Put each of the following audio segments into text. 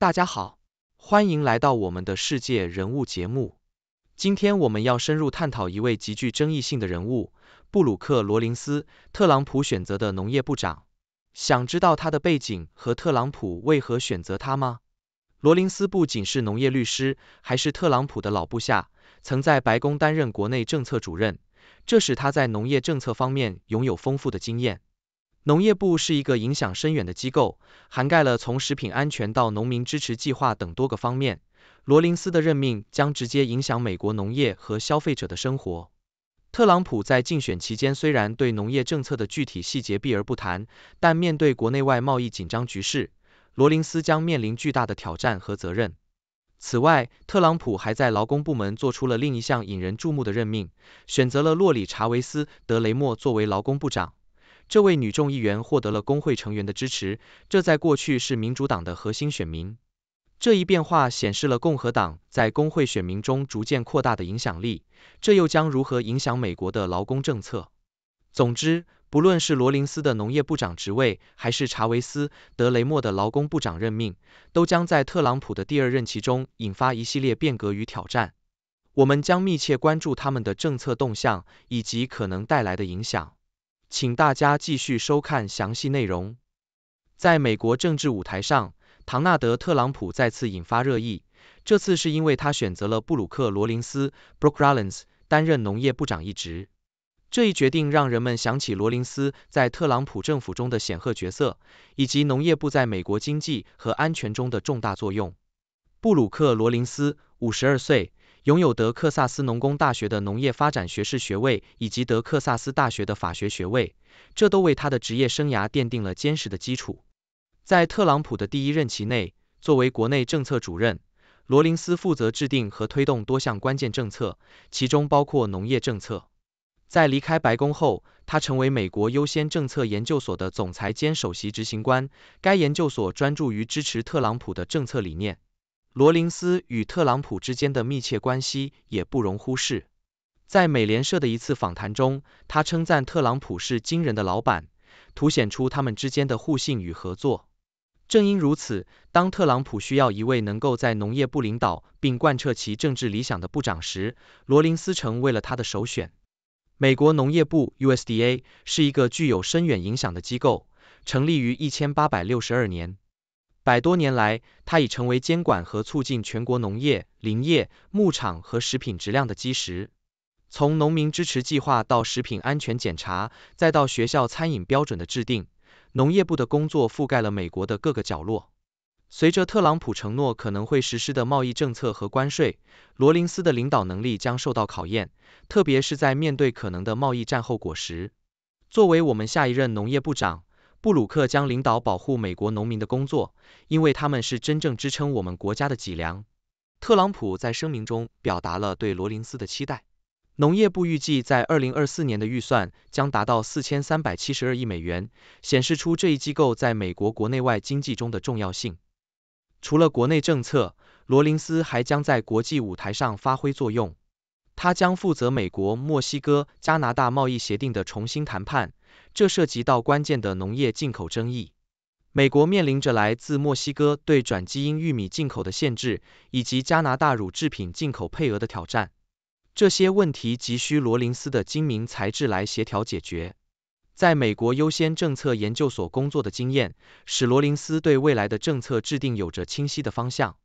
大家好，欢迎来到我们的世界人物节目。今天我们要深入探讨一位极具争议性的人物——布鲁克·罗林斯，特朗普选择的农业部长。想知道他的背景和特朗普为何选择他吗？罗林斯不仅是农业律师，还是特朗普的老部下，曾在白宫担任国内政策主任，这使他在农业政策方面拥有丰富的经验。农业部是一个影响深远的机构，涵盖了从食品安全到农民支持计划等多个方面。罗林斯的任命将直接影响美国农业和消费者的生活。特朗普在竞选期间虽然对农业政策的具体细节避而不谈，但面对国内外贸易紧张局势，罗林斯将面临巨大的挑战和责任。此外，特朗普还在劳工部门做出了另一项引人注目的任命，选择了洛里·查韦斯·德雷默作为劳工部长。这位女众议员获得了工会成员的支持，这在过去是民主党的核心选民。这一变化显示了共和党在工会选民中逐渐扩大的影响力，这又将如何影响美国的劳工政策？总之，不论是罗林斯的农业部长职位，还是查韦斯·德雷默的劳工部长任命，都将在特朗普的第二任期中引发一系列变革与挑战。我们将密切关注他们的政策动向以及可能带来的影响。请大家继续收看详细内容。在美国政治舞台上，唐纳德·特朗普再次引发热议，这次是因为他选择了布鲁克·罗林斯 （Brooke Rollins） 担任农业部长一职。这一决定让人们想起罗林斯在特朗普政府中的显赫角色，以及农业部在美国经济和安全中的重大作用。布鲁克·罗林斯52岁，拥有德克萨斯农工大学的农业发展学士学位以及德克萨斯大学的法学学位，这都为他的职业生涯奠定了坚实的基础。在特朗普的第一任期内，作为国内政策主任，罗林斯负责制定和推动多项关键政策，其中包括农业政策。在离开白宫后，他成为美国优先政策研究所的总裁兼首席执行官，该研究所专注于支持特朗普的政策理念。罗林斯与特朗普之间的密切关系也不容忽视。在美联社的一次访谈中，他称赞特朗普是惊人的老板，凸显出他们之间的互信与合作。正因如此，当特朗普需要一位能够在农业部领导并贯彻其政治理想的部长时，罗林斯成为了他的首选。美国农业部 （USDA） 是一个具有深远影响的机构，成立于1862年。百多年来，它已成为监管和促进全国农业、林业、牧场和食品质量的基石。从农民支持计划到食品安全检查，再到学校餐饮标准的制定，农业部的工作覆盖了美国的各个角落。随着特朗普承诺可能会实施的贸易政策和关税，罗林斯的领导能力将受到考验，特别是在面对可能的贸易战后果时。作为我们下一任农业部长，布鲁克将领导保护美国农民的工作，因为他们是真正支撑我们国家的脊梁。特朗普在声明中表达了对罗林斯的期待。农业部预计在2024年的预算将达到4372亿美元，显示出这一机构在美国国内外经济中的重要性。除了国内政策，罗林斯还将在国际舞台上发挥作用。他将负责美国、墨西哥、加拿大贸易协定的重新谈判，这涉及到关键的农业进口争议。美国面临着来自墨西哥对转基因玉米进口的限制，以及加拿大乳制品进口配额的挑战。这些问题急需罗林斯的精明才智来协调解决。在美国优先政策研究所工作的经验，使罗林斯对未来的政策制定有着清晰的方向。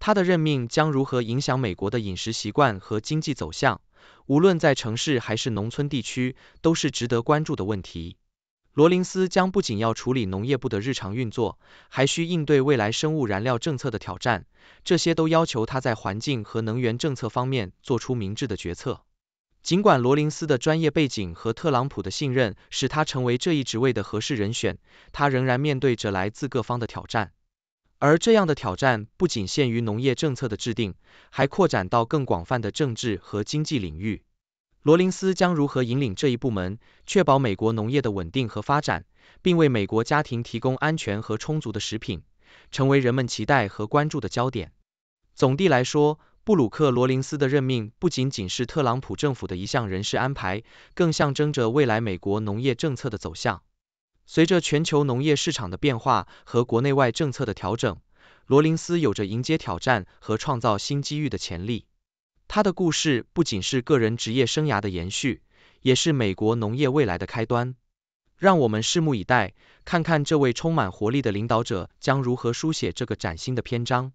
他的任命将如何影响美国的饮食习惯和经济走向，无论在城市还是农村地区，都是值得关注的问题。罗林斯将不仅要处理农业部的日常运作，还需应对未来生物燃料政策的挑战，这些都要求他在环境和能源政策方面做出明智的决策。尽管罗林斯的专业背景和特朗普的信任使他成为这一职位的合适人选，他仍然面对着来自各方的挑战。而这样的挑战不仅限于农业政策的制定，还扩展到更广泛的政治和经济领域。罗林斯将如何引领这一部门，确保美国农业的稳定和发展，并为美国家庭提供安全和充足的食品，成为人们期待和关注的焦点。总的来说，布鲁克·罗林斯的任命不仅是特朗普政府的一项人事安排，更象征着未来美国农业政策的走向。随着全球农业市场的变化和国内外政策的调整，罗林斯有着迎接挑战和创造新机遇的潜力。他的故事不仅是个人职业生涯的延续，也是美国农业未来的开端。让我们拭目以待，看看这位充满活力的领导者将如何书写这个崭新的篇章。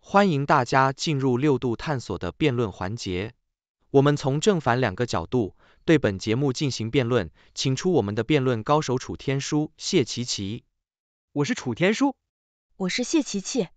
欢迎大家进入六度探索的辩论环节，我们从正反两个角度对本节目进行辩论，请出我们的辩论高手楚天舒、谢琪琪。我是楚天舒，我是谢琪琪。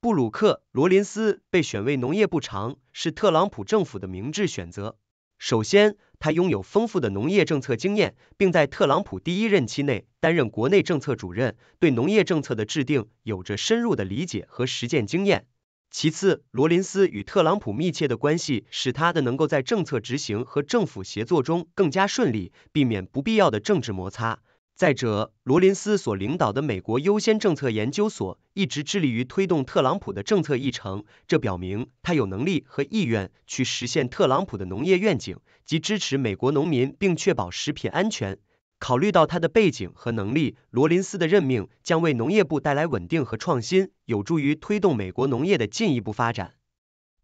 布鲁克·罗林斯被选为农业部长是特朗普政府的明智选择。首先，他拥有丰富的农业政策经验，并在特朗普第一任期内担任国内政策主任，对农业政策的制定有着深入的理解和实践经验。其次，罗林斯与特朗普密切的关系使他能够在政策执行和政府协作中更加顺利，避免不必要的政治摩擦。再者，罗林斯所领导的美国优先政策研究所一直致力于推动特朗普的政策议程，这表明他有能力和意愿去实现特朗普的农业愿景，即支持美国农民并确保食品安全。考虑到他的背景和能力，罗林斯的任命将为农业部带来稳定和创新，有助于推动美国农业的进一步发展。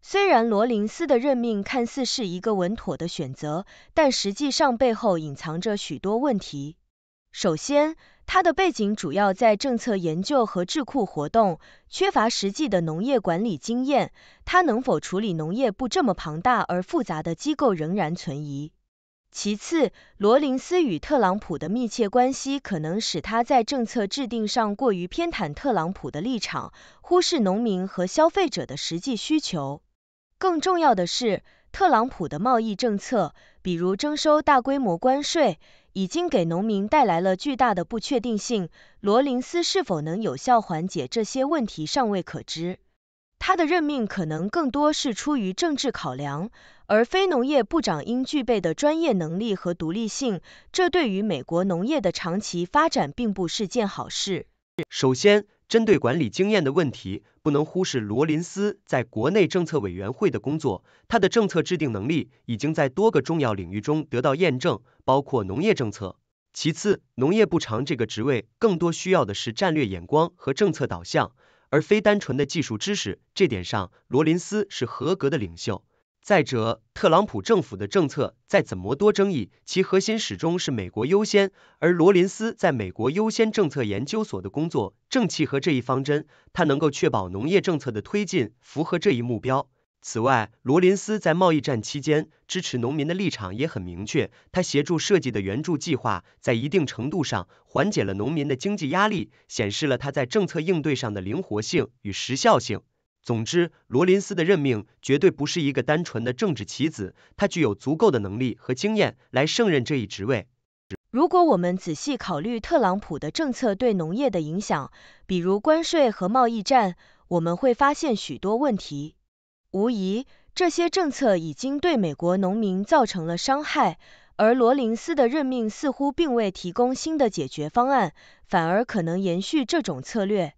虽然罗林斯的任命看似是一个稳妥的选择，但实际上背后隐藏着许多问题。首先，他的背景主要在政策研究和智库活动，缺乏实际的农业管理经验，他能否处理农业部这么庞大而复杂的机构仍然存疑。其次，罗林斯与特朗普的密切关系可能使他在政策制定上过于偏袒特朗普的立场，忽视农民和消费者的实际需求。更重要的是，特朗普的贸易政策，比如征收大规模关税，已经给农民带来了巨大的不确定性，罗林斯是否能有效缓解这些问题尚未可知。他的任命可能更多是出于政治考量，而非农业部长应具备的专业能力和独立性，这对于美国农业的长期发展并不是件好事。首先，针对管理经验的问题，不能忽视罗林斯在国内政策委员会的工作，他的政策制定能力已经在多个重要领域中得到验证，包括农业政策。其次，农业部长这个职位更多需要的是战略眼光和政策导向，而非单纯的技术知识，这点上罗林斯是合格的领袖。再者，特朗普政府的政策再怎么多争议，其核心始终是美国优先，而罗林斯在美国优先政策研究所的工作正契合这一方针，他能够确保农业政策的推进符合这一目标。此外，罗林斯在贸易战期间支持农民的立场也很明确，他协助设计的援助计划在一定程度上缓解了农民的经济压力，显示了他在政策应对上的灵活性与时效性。总之，罗林斯的任命绝对不是一个单纯的政治棋子，他具有足够的能力和经验来胜任这一职位。如果我们仔细考虑特朗普的政策对农业的影响，比如关税和贸易战，我们会发现许多问题。无疑，这些政策已经对美国农民造成了伤害，而罗林斯的任命似乎并未提供新的解决方案，反而可能延续这种策略。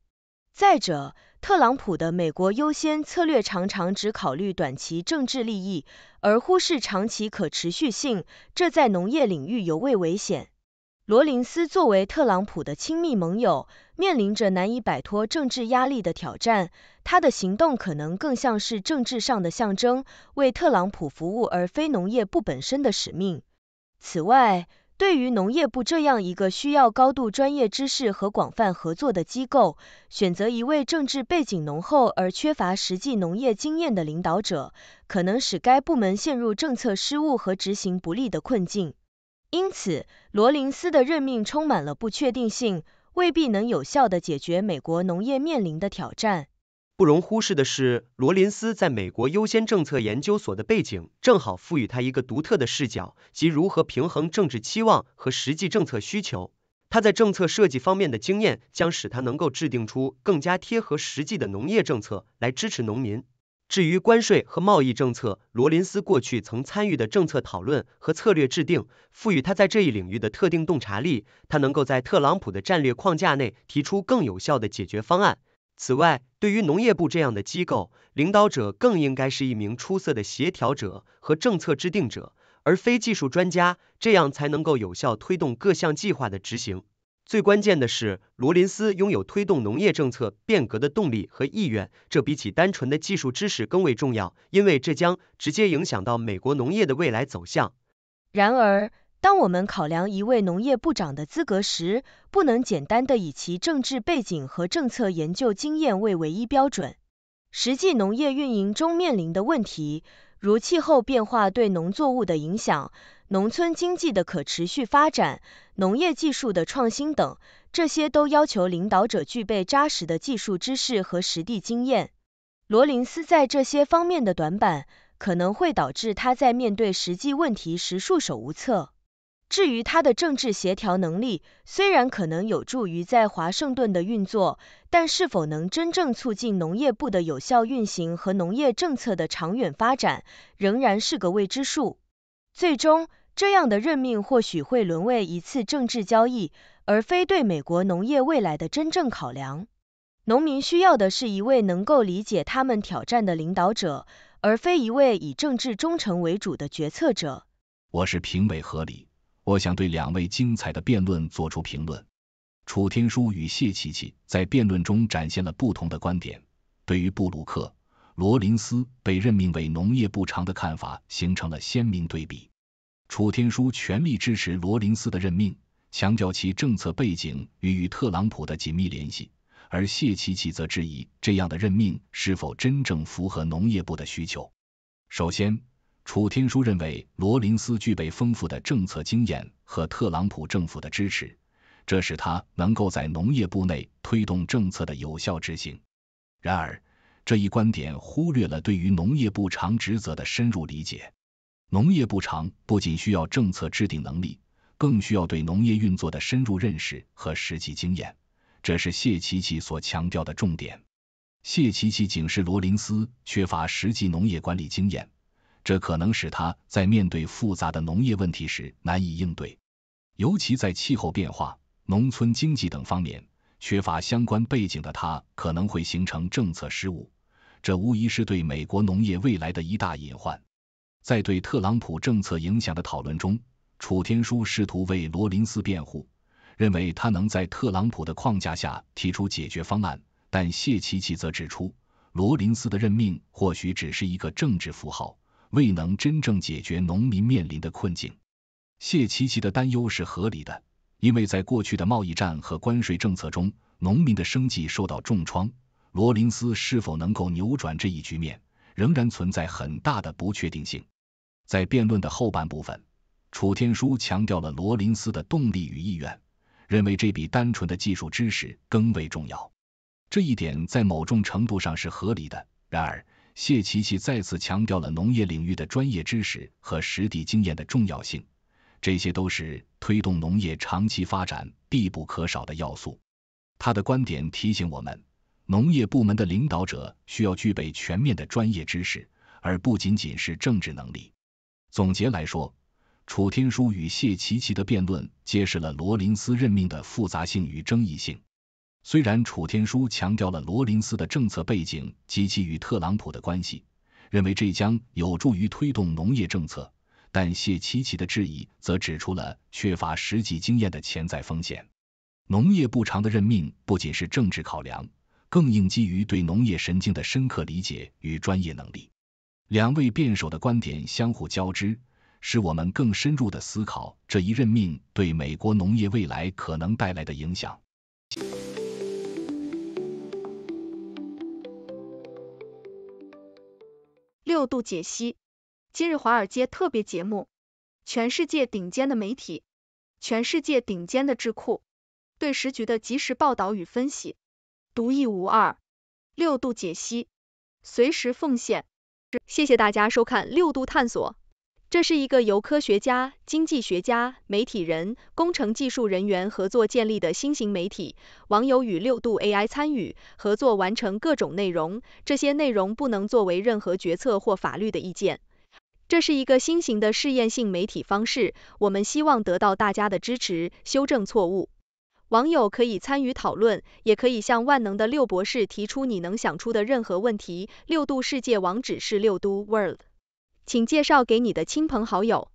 再者，特朗普的美国优先策略常常只考虑短期政治利益，而忽视长期可持续性，这在农业领域尤为危险。罗林斯作为特朗普的亲密盟友，面临着难以摆脱政治压力的挑战，他的行动可能更像是政治上的象征，为特朗普服务而非农业部本身的使命。此外，对于农业部这样一个需要高度专业知识和广泛合作的机构，选择一位政治背景浓厚而缺乏实际农业经验的领导者，可能使该部门陷入政策失误和执行不力的困境。因此，罗林斯的任命充满了不确定性，未必能有效地解决美国农业面临的挑战。不容忽视的是，罗林斯在美国优先政策研究所的背景正好赋予他一个独特的视角，即如何平衡政治期望和实际政策需求。他在政策设计方面的经验将使他能够制定出更加贴合实际的农业政策来支持农民。至于关税和贸易政策，罗林斯过去曾参与的政策讨论和策略制定，赋予他在这一领域的特定洞察力，他能够在特朗普的战略框架内提出更有效的解决方案。此外，对于农业部这样的机构，领导者更应该是一名出色的协调者和政策制定者，而非技术专家，这样才能够有效推动各项计划的执行。最关键的是，罗林斯拥有推动农业政策变革的动力和意愿，这比起单纯的技术知识更为重要，因为这将直接影响到美国农业的未来走向。然而，当我们考量一位农业部长的资格时，不能简单的以其政治背景和政策研究经验为唯一标准。实际农业运营中面临的问题，如气候变化对农作物的影响、农村经济的可持续发展、农业技术的创新等，这些都要求领导者具备扎实的技术知识和实地经验。罗林斯在这些方面的短板，可能会导致他在面对实际问题时束手无策。至于他的政治协调能力，虽然可能有助于在华盛顿的运作，但是否能真正促进农业部的有效运行和农业政策的长远发展，仍然是个未知数。最终，这样的任命或许会沦为一次政治交易，而非对美国农业未来的真正考量。农民需要的是一位能够理解他们挑战的领导者，而非一位以政治忠诚为主的决策者。我是评委何礼。我想对两位精彩的辩论做出评论。楚天舒与谢琪琪在辩论中展现了不同的观点。对于布鲁克·罗林斯被任命为农业部长的看法形成了鲜明对比。楚天舒全力支持罗林斯的任命，强调其政策背景与特朗普的紧密联系，而谢琪琪则质疑这样的任命是否真正符合农业部的需求。首先，楚天舒认为罗林斯具备丰富的政策经验和特朗普政府的支持，这使他能够在农业部内推动政策的有效执行。然而，这一观点忽略了对于农业部长职责的深入理解。农业部长不仅需要政策制定能力，更需要对农业运作的深入认识和实际经验，这是谢琪琪所强调的重点。谢琪琪警示罗林斯缺乏实际农业管理经验，这可能使他在面对复杂的农业问题时难以应对，尤其在气候变化、农村经济等方面，缺乏相关背景的他可能会形成政策失误，这无疑是对美国农业未来的一大隐患。在对特朗普政策影响的讨论中，楚天舒试图为罗林斯辩护，认为他能在特朗普的框架下提出解决方案，但谢琪琪则指出，罗林斯的任命或许只是一个政治符号，未能真正解决农民面临的困境。谢琪琪的担忧是合理的，因为在过去的贸易战和关税政策中，农民的生计受到重创，罗林斯是否能够扭转这一局面，仍然存在很大的不确定性。在辩论的后半部分，楚天舒强调了罗林斯的动力与意愿，认为这比单纯的技术知识更为重要。这一点在某种程度上是合理的，然而谢琪琪再次强调了农业领域的专业知识和实地经验的重要性，这些都是推动农业长期发展必不可少的要素。他的观点提醒我们，农业部门的领导者需要具备全面的专业知识，而不仅仅是政治能力。总结来说，楚天舒与谢琪琪的辩论揭示了罗林斯任命的复杂性与争议性。虽然楚天舒强调了罗林斯的政策背景及其与特朗普的关系，认为这将有助于推动农业政策，但谢琪琪的质疑则指出了缺乏实际经验的潜在风险。农业部长的任命不仅是政治考量，更应基于对农业神经的深刻理解与专业能力。两位辩手的观点相互交织，使我们更深入地思考这一任命对美国农业未来可能带来的影响。6度解析，今日华尔街特别节目，全世界顶尖的媒体，全世界顶尖的智库，对时局的及时报道与分析，独一无二。6度解析，随时奉献。谢谢大家收看6度探索，这是一个由科学家、经济学家、媒体人、工程技术人员合作建立的新型媒体，网友与6度 AI 参与合作完成各种内容，这些内容不能作为任何决策或法律的意见。这是一个新型的试验性媒体方式，我们希望得到大家的支持，修正错误。网友可以参与讨论，也可以向万能的6博士提出你能想出的任何问题。6度世界网址是6度 world， 请介绍给你的亲朋好友。